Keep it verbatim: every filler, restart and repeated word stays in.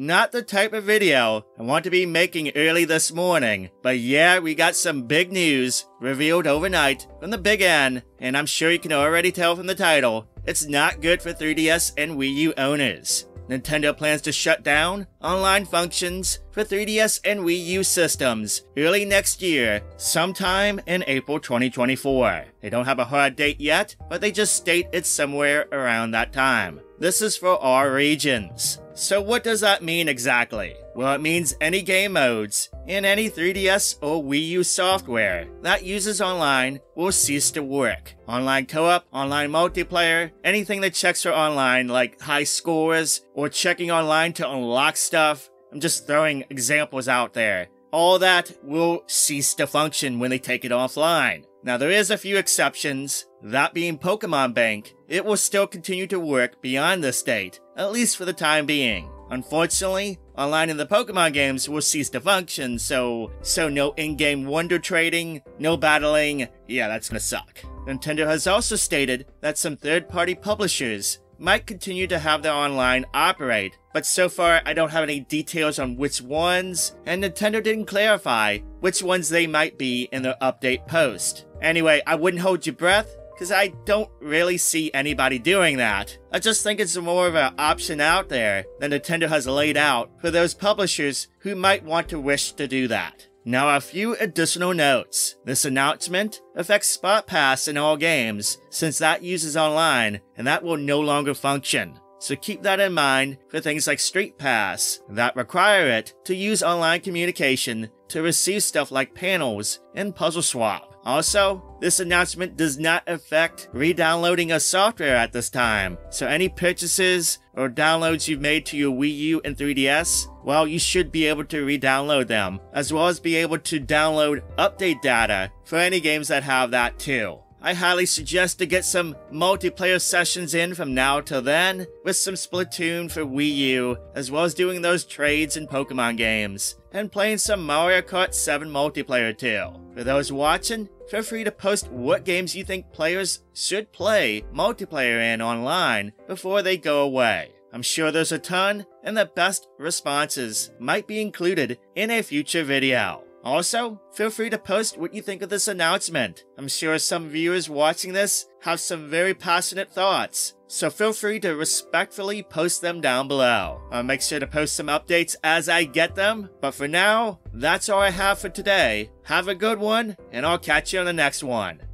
Not the type of video I want to be making early this morning, but yeah, we got some big news revealed overnight from the Big N, and I'm sure you can already tell from the title, it's not good for three D S and Wii U owners. Nintendo plans to shut down online functions for three D S and Wii U systems early next year, sometime in April twenty twenty-four. They don't have a hard date yet, but they just state it's somewhere around that time. This is for our regions. So what does that mean exactly? Well, it means any game modes in any three D S or Wii U software that uses online will cease to work. Online co-op, online multiplayer, anything that checks for online like high scores or checking online to unlock stuff. I'm just throwing examples out there. All that will cease to function when they take it offline. Now there is a few exceptions, that being Pokemon Bank. It will still continue to work beyond this date, at least for the time being. Unfortunately, online in the Pokemon games will cease to function, so so no in-game wonder trading, no battling, yeah, that's gonna suck. Nintendo has also stated that some third-party publishers might continue to have their online operate, but so far I don't have any details on which ones, and Nintendo didn't clarify which ones they might be in their update post. Anyway, I wouldn't hold your breath, because I don't really see anybody doing that. I just think it's more of an option out there than Nintendo has laid out for those publishers who might want to wish to do that. Now a few additional notes. This announcement affects SpotPass in all games since that uses online and that will no longer function. So keep that in mind for things like Streetpass that require it to use online communication to receive stuff like panels and puzzle swap. Also, this announcement does not affect re-downloading of software at this time, so any purchases or downloads you've made to your Wii U and three D S, well, you should be able to re-download them, as well as be able to download update data for any games that have that too. I highly suggest to get some multiplayer sessions in from now till then, with some Splatoon for Wii U, as well as doing those trades in Pokemon games, and playing some Mario Kart seven multiplayer too. For those watching, feel free to post what games you think players should play multiplayer and online before they go away. I'm sure there's a ton, and the best responses might be included in a future video. Also, feel free to post what you think of this announcement. I'm sure some viewers watching this have some very passionate thoughts, so feel free to respectfully post them down below. I'll make sure to post some updates as I get them, but for now, that's all I have for today. Have a good one, and I'll catch you on the next one.